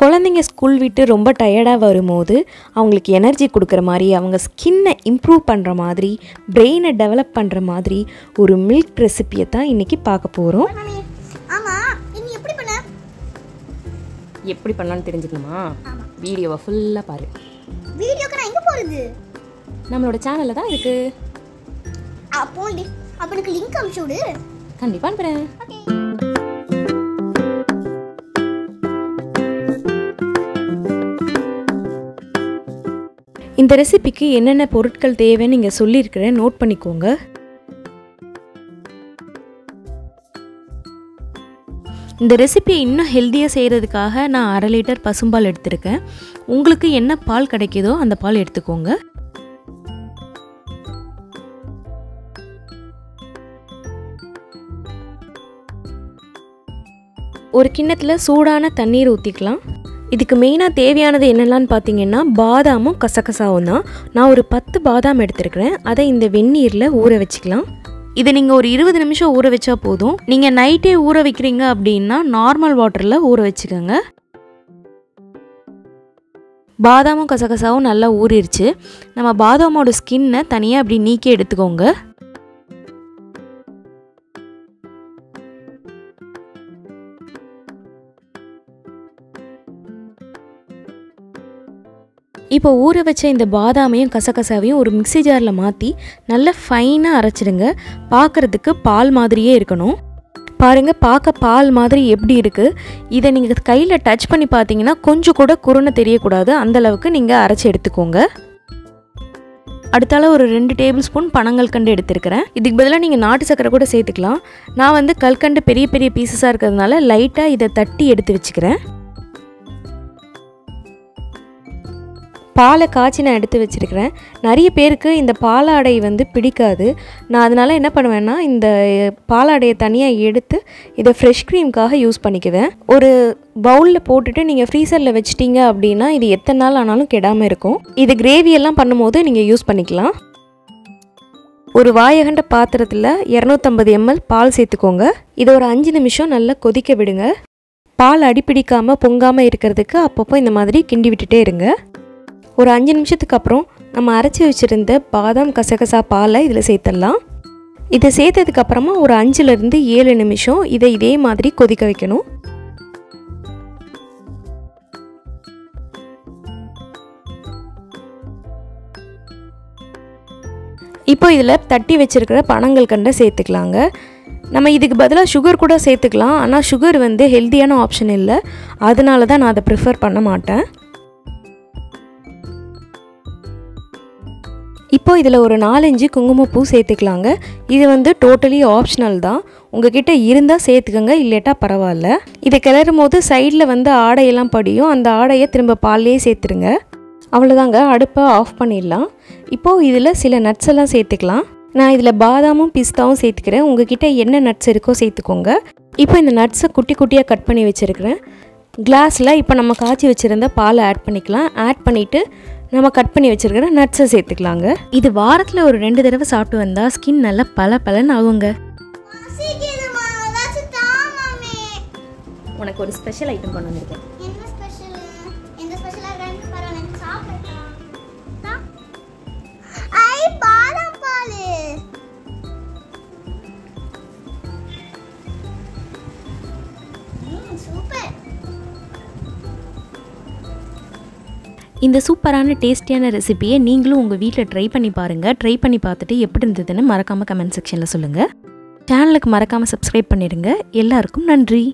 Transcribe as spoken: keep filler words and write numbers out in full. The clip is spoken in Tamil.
குழந்தைங்க ஸ்கூல் விட்டு ரொம்ப டயர்டாக வரும்போது அவங்களுக்கு எனர்ஜி கொடுக்குற மாதிரி, அவங்க ஸ்கின்னை இம்ப்ரூவ் பண்ணுற மாதிரி, பிரெயினை டெவலப் பண்ணுற மாதிரி ஒரு மில்க் ரெசிபியை தான் இன்றைக்கி பார்க்க போகிறோம். எப்படி பண்ணலான்னு தெரிஞ்சுக்கணுமா? வீடியோவை ஃபுல்லாக பாரு. வீடியோக்கு நான் எங்கே போகிறது? நம்மளோட சேனலில் தான் இருக்கு. அப்போ அப்போ எனக்கு லிங்க் அனுப்பிச்சு விடு. கண்டிப்பாக அனுப்புகிறேன். இந்த ரெசிபிக்கு என்னென்ன பொருட்கள் தேவைன்னு இங்கே சொல்லியிருக்கிறேன், நோட் பண்ணிக்கோங்க. இந்த ரெசிபியை இன்னும் ஹெல்த்தியாக செய்கிறதுக்காக நான் அரை லிட்டர் பசும்பால் எடுத்திருக்கேன். உங்களுக்கு என்ன பால் கிடைக்குதோ அந்த பால் எடுத்துக்கோங்க. ஒரு கிண்ணத்தில் சூடான தண்ணீர் ஊற்றிக்கலாம். இதுக்கு மெயினாக தேவையானது என்னெல்லாம்னு பார்த்தீங்கன்னா பாதாமும் கசகசாவும் தான். நான் ஒரு பத்து பாதாம் எடுத்துருக்கிறேன். அதை இந்த வெந்நீரில் ஊற வச்சுக்கலாம். இதை நீங்கள் ஒரு இருபது நிமிஷம் ஊற வச்சா போதும். நீங்கள் நைட்டே ஊற வைக்கிறீங்க அப்படின்னா நார்மல் வாட்டரில் ஊற வச்சுக்கோங்க. பாதாமும் கசகசாவும் நல்லா ஊறிடுச்சு. நம்ம பாதாமோட ஸ்கின்னை தனியாக அப்படி நீக்கி எடுத்துக்கோங்க. இப்போ ஊற வச்ச இந்த பாதாமையும் கசகசாவையும் ஒரு மிக்சி ஜாரில் மாற்றி நல்லா ஃபைனாக அரைச்சிடுங்க. பார்க்குறதுக்கு பால் மாதிரியே இருக்கணும். பாருங்கள், பார்க்க பால் மாதிரி எப்படி இருக்குது. இதை நீங்கள் கையில் டச் பண்ணி பார்த்தீங்கன்னா கொஞ்சம் கூட குருணை தெரியக்கூடாது. அந்தளவுக்கு நீங்கள் அரைச்சி எடுத்துக்கோங்க. அடுத்தால ஒரு ரெண்டு டேபிள் ஸ்பூன் பனங்கல்கண்டு எடுத்துருக்கிறேன். இதுக்கு பதிலாக நீங்கள் நாட்டு சக்கரை கூட சேர்த்துக்கலாம். நான் வந்து கல்கண்டு பெரிய பெரிய பீசஸாக இருக்கிறதுனால லைட்டாக இதை தட்டி எடுத்து வச்சுக்கிறேன். பாலை காய்ச்சி நான் எடுத்து வச்சுருக்கிறேன். நிறைய பேருக்கு இந்த பாலாடை வந்து பிடிக்காது. நான் அதனால் என்ன பண்ணுவேன்னா இந்த பாலாடையை தனியாக எடுத்து இதை ஃப்ரெஷ் க்ரீமுக்காக யூஸ் பண்ணிக்குவேன். ஒரு பவுலில் போட்டுட்டு நீங்கள் ஃப்ரீசரில் வச்சிட்டிங்க அப்படின்னா இது எத்தனை நாள் ஆனாலும் கெடாமல் இருக்கும். இது கிரேவியெல்லாம் பண்ணும்போது நீங்கள் யூஸ் பண்ணிக்கலாம். ஒரு வாயகண்ட பாத்திரத்தில் இரநூத்தம்பது எம்எல் பால் சேர்த்துக்கோங்க. இதை ஒரு அஞ்சு நிமிஷம் நல்லா கொதிக்க விடுங்க. பால் அடிப்பிடிக்காமல் பொங்காமல் இருக்கிறதுக்கு அப்பப்போ இந்த மாதிரி கிண்டி விட்டுட்டே இருங்க. ஒரு அஞ்சு நிமிஷத்துக்கு அப்புறம் நம்ம அரைச்சி வச்சுருந்த பாதாம் கசகசா பாலை இதில் சேர்த்துடலாம். இதை சேர்த்ததுக்கப்புறமா ஒரு அஞ்சுலேருந்து ஏழு நிமிஷம் இதை இதே மாதிரி கொதிக்க வைக்கணும். இப்போ இதில் தட்டி வச்சுருக்கிற பனங்கல்கண்டை சேர்த்துக்கலாங்க. நம்ம இதுக்கு பதிலாக சுகர் கூட சேர்த்துக்கலாம். ஆனால் சுகர் வந்து ஹெல்த்தியான ஆப்ஷன் இல்லை, அதனால தான் நான் அதை ப்ரிஃபர் பண்ண மாட்டேன். இப்போ இதில் ஒரு நாலஞ்சு குங்குமப்பூ சேர்த்துக்கலாங்க. இது வந்து டோட்டலி ஆப்ஷனல் தான். உங்ககிட்ட இருந்தால் சேர்த்துக்கோங்க, இல்லேட்டா பரவாயில்ல. இதை கிளறும் போது சைடில் வந்து ஆடையெல்லாம் படியும். அந்த ஆடையை திரும்ப பால்லேயே சேர்த்துருங்க. அவ்வளோதாங்க, அடுப்பை ஆஃப் பண்ணிடலாம். இப்போது இதில் சில நட்ஸ் எல்லாம் சேர்த்துக்கலாம். நான் இதில் பாதாமும் பிஸ்தாவும் சேர்த்துக்கிறேன். உங்ககிட்ட என்ன நட்ஸ் இருக்கோ சேர்த்துக்கோங்க. இப்போ இந்த நட்ஸை குட்டி குட்டியாக கட் பண்ணி வச்சுருக்கிறேன். கிளாஸில் இப்போ நம்ம காய்ச்சி வச்சுருந்த பாலை ஆட் பண்ணிக்கலாம். ஆட் பண்ணிவிட்டு நம்ம கட் பண்ணி வச்சுருக்கிற நட்ஸை சேர்த்துக்கலாங்க. இது வாரத்தில் ஒரு ரெண்டு தடவை சாப்பிட்டு வந்தால் ஸ்கின் நல்லா பல பலன்னு ஆகுங்க. உனக்கு ஒரு ஸ்பெஷல் ஐட்டம் கொண்டு வந்திருக்கேன். இந்த சூப்பரான டேஸ்டியான ரெசிபியை நீங்களும் உங்கள் வீட்டில் ட்ரை பண்ணி பாருங்கள். ட்ரை பண்ணி பார்த்துட்டு எப்படி இருந்ததுன்னு மறக்காமல் கமெண்ட் செக்ஷனில் சொல்லுங்கள். சேனலுக்கு மறக்காமல் சப்ஸ்கிரைப் பண்ணிடுங்க. எல்லாருக்கும் நன்றி.